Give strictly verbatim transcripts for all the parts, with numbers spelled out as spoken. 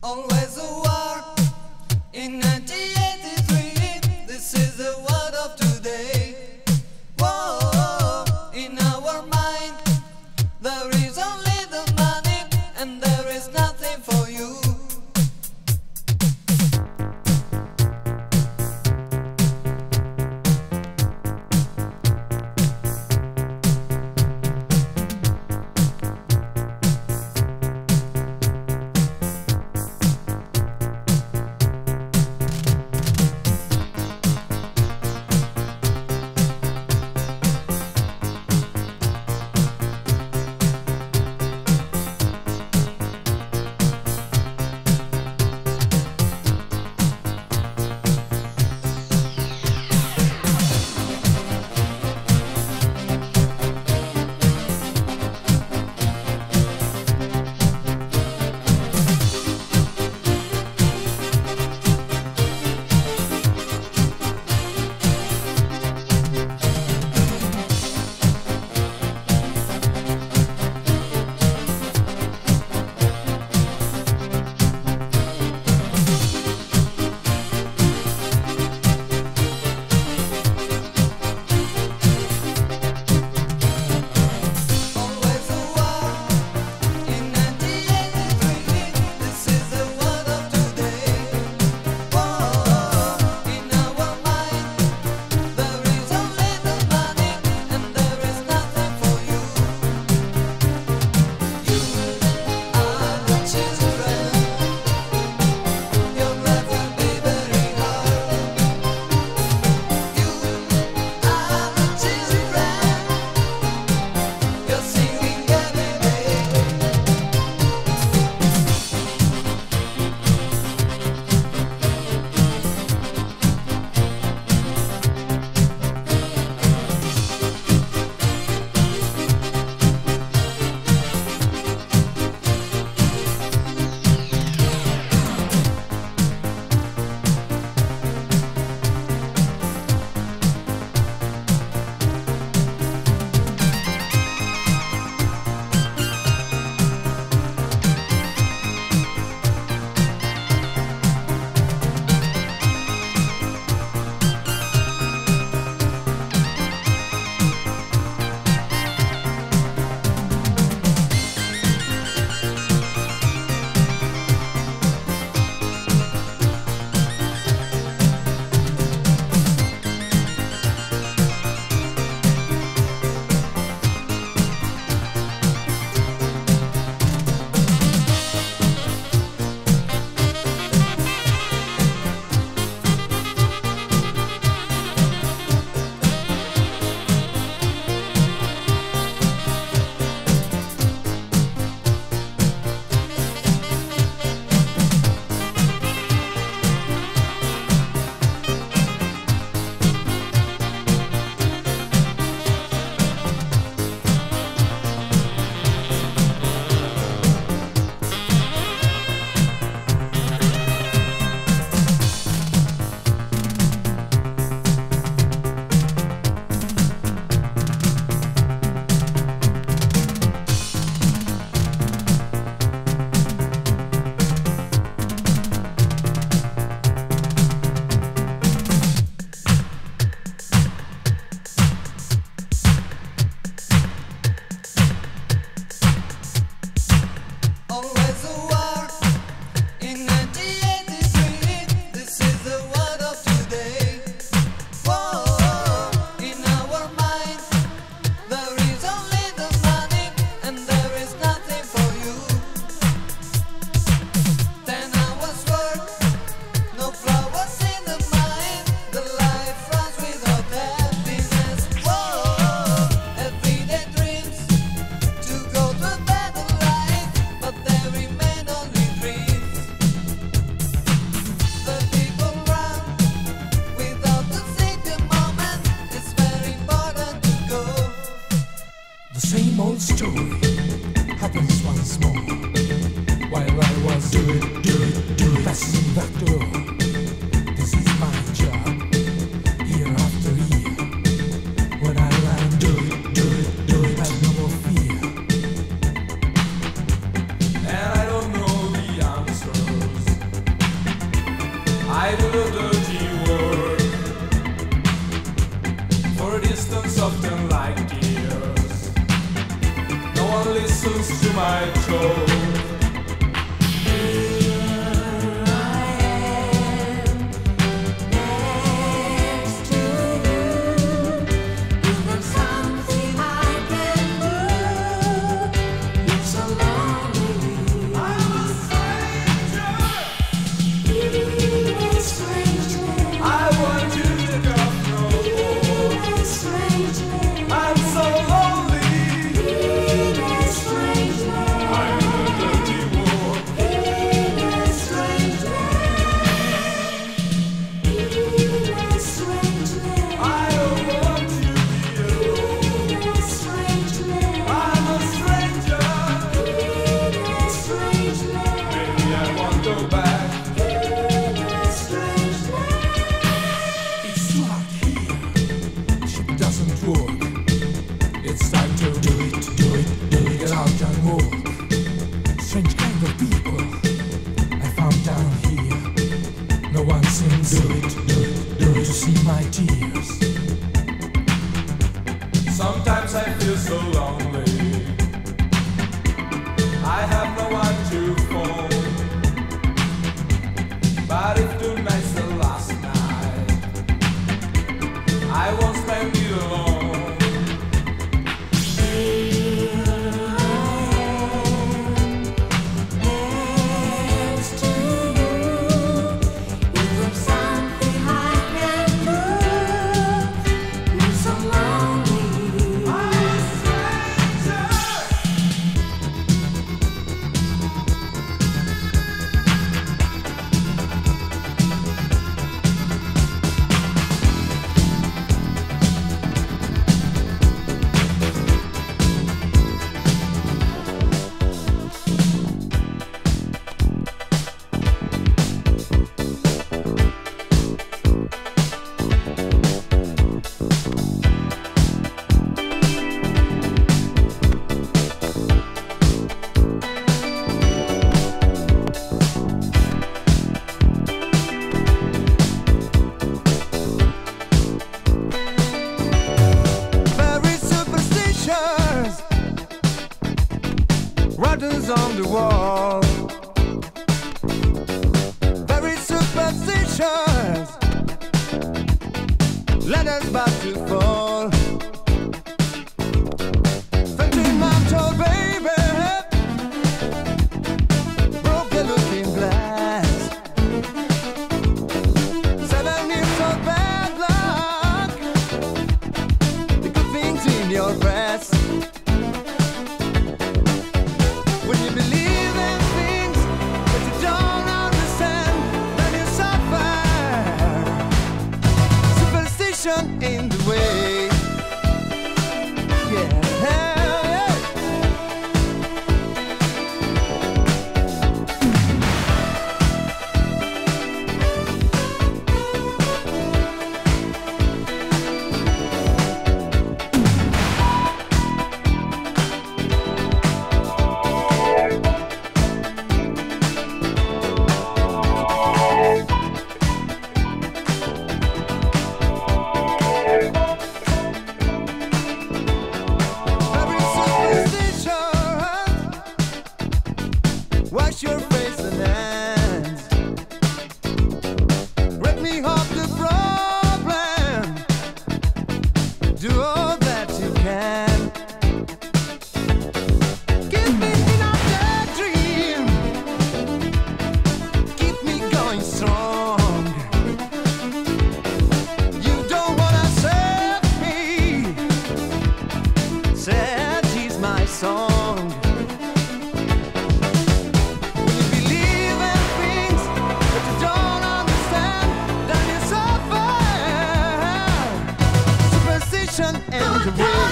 Always a war in nineteen eighty-three. This is the world of today. Whoa, in our mind there is only the money, and there is nothing for you. Let's go. close to my toes. It's time to do it, do it, do it, get out and walk. Strange kind of people I found down here. No one seems do it, do it, do it, to see my tears. Sometimes I feel so lonely. I have no one to phone. But if tonight's the last night, I won't spend you alone. Writings on the wall, very superstitious, letters about to fall. Fifteen months old baby, broken looking glass. Seven years old bad luck, the good things in your breast. In the way, yeah, yeah. Wash your face and hands. Break me off the problem. Do all that you can. Keep me in a dead dream. Keep me going strong. You don't wanna save me. Sad is my song. Good night.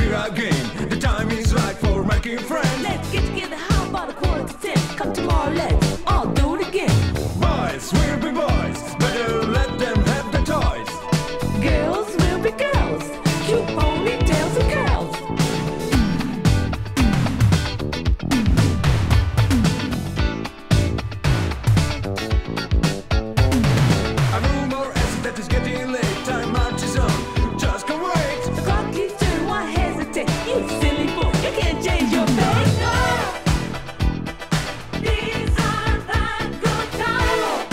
here again. The time is right for making friends. Let's get together, how about a quarter to ten? Come tomorrow, let's all do it again. Boys will be boys, better let them have the toys. Girls will be girls, cute ponytails and curls. A rumor is that it's getting late, time marches on, just can't wait. The clock keeps turning, why hesitate? You silly fool, you can't change your face. These are the good times.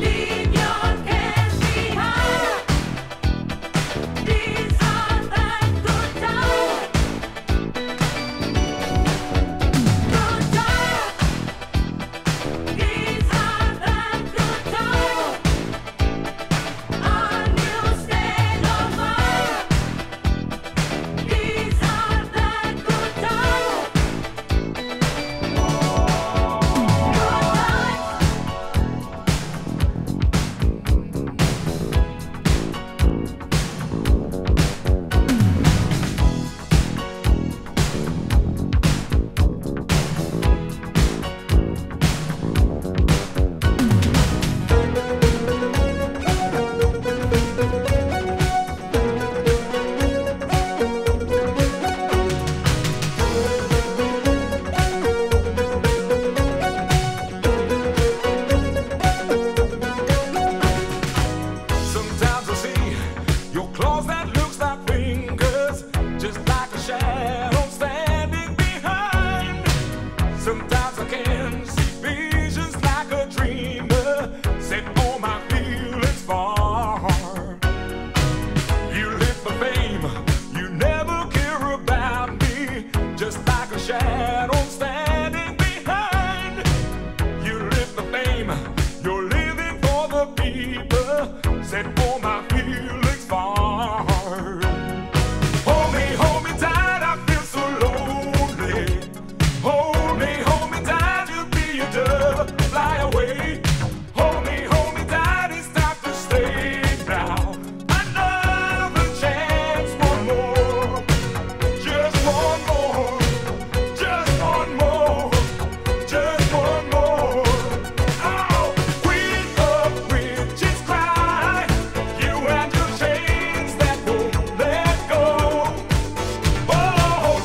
Leave your cares behind. These are the good times. Good times. These are the good times. Our new state of mind. These are the good times. Good times. Sometimes I see your clothes that looks like fingers, just like a shadow standing behind. Sometimes I can see visions like a dreamer, set all my feelings far. You live for fame, you never care about me, just like a shadow standing behind. You live for fame, you're living for the people, set all my feelings far. Hold me, hold me tight, I feel so lonely. Hold me, hold me tight, you'll be a dove, fly away. Hold me, hold me tight, it's time to stay now. Another chance, one more, just one more, just one more, just one more. Oh, queen of witches cry, you and your chains that won't let go. Oh,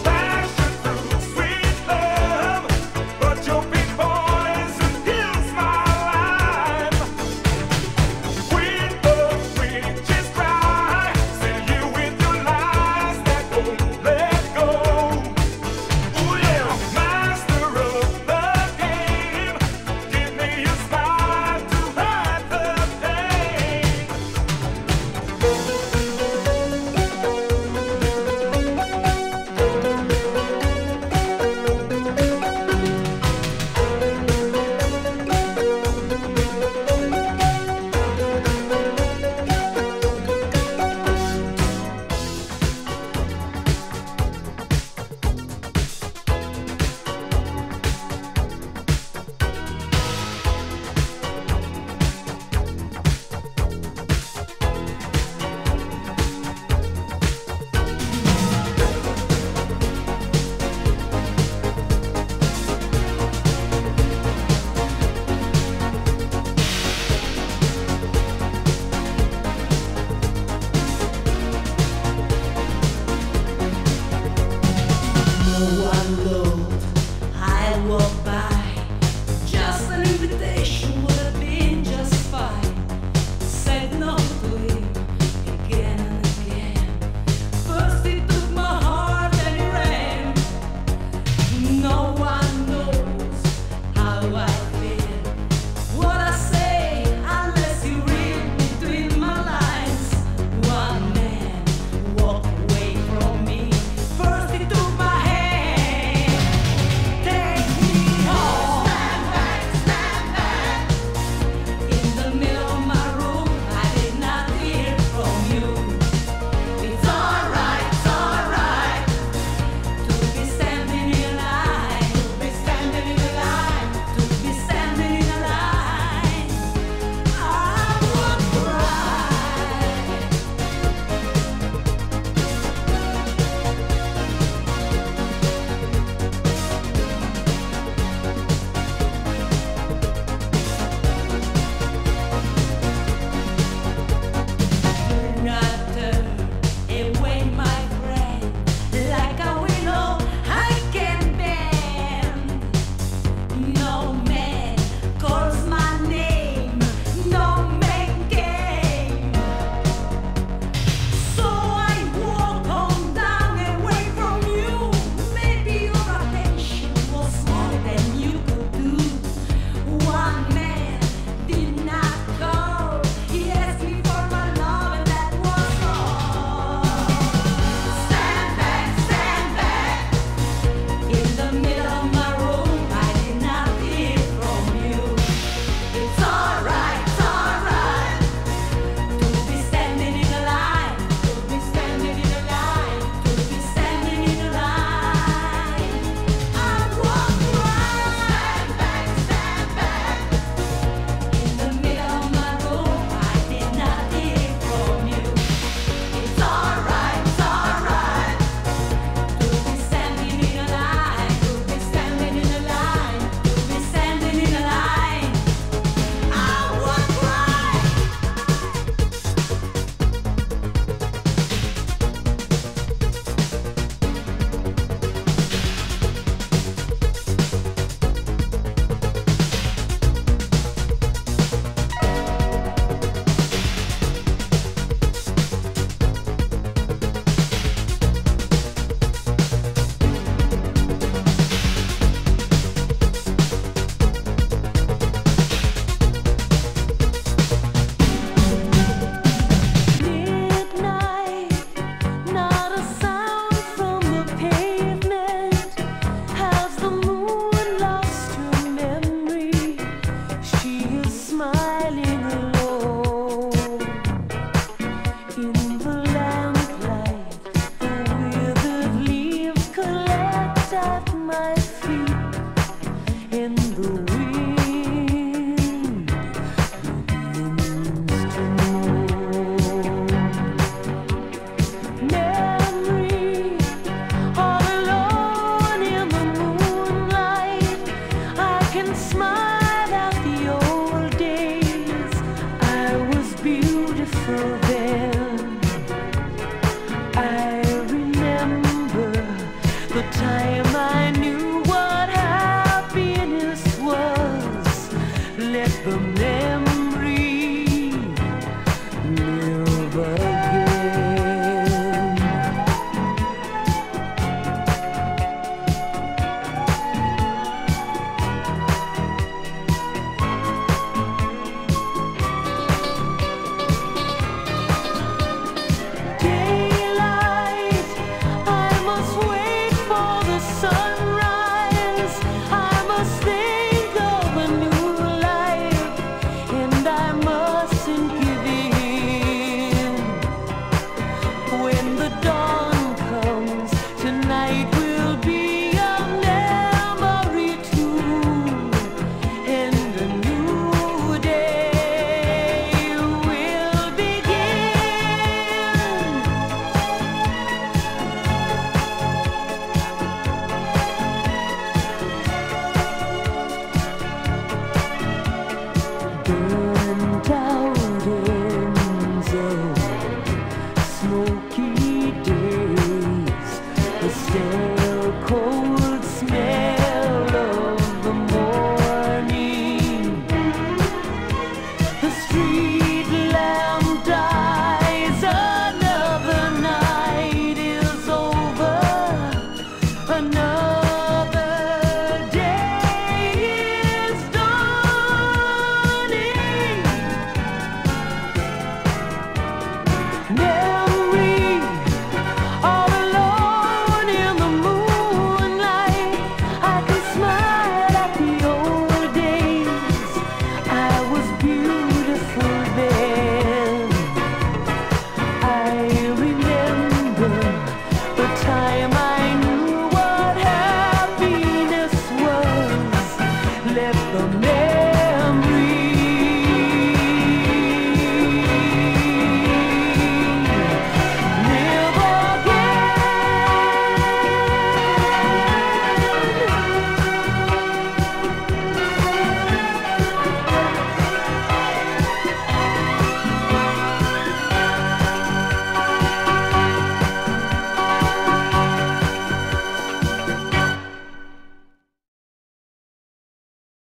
passion through sweet love, but your big poison kills my life. Queen of witches cry, sell you with your lies that won't let go. Ooh, yeah, master of the game, give me a smile to hide the pain. Alone, I walk by. Just an invitation would have been just fine. Said no to him again and again. First he took my heart and he ran. No one knows how I feel. What I say, unless you read between my lines. One man walked away from me. First he took my hand. Take me home. Stand back, stand back. In the middle of my room, I didn't beautiful day.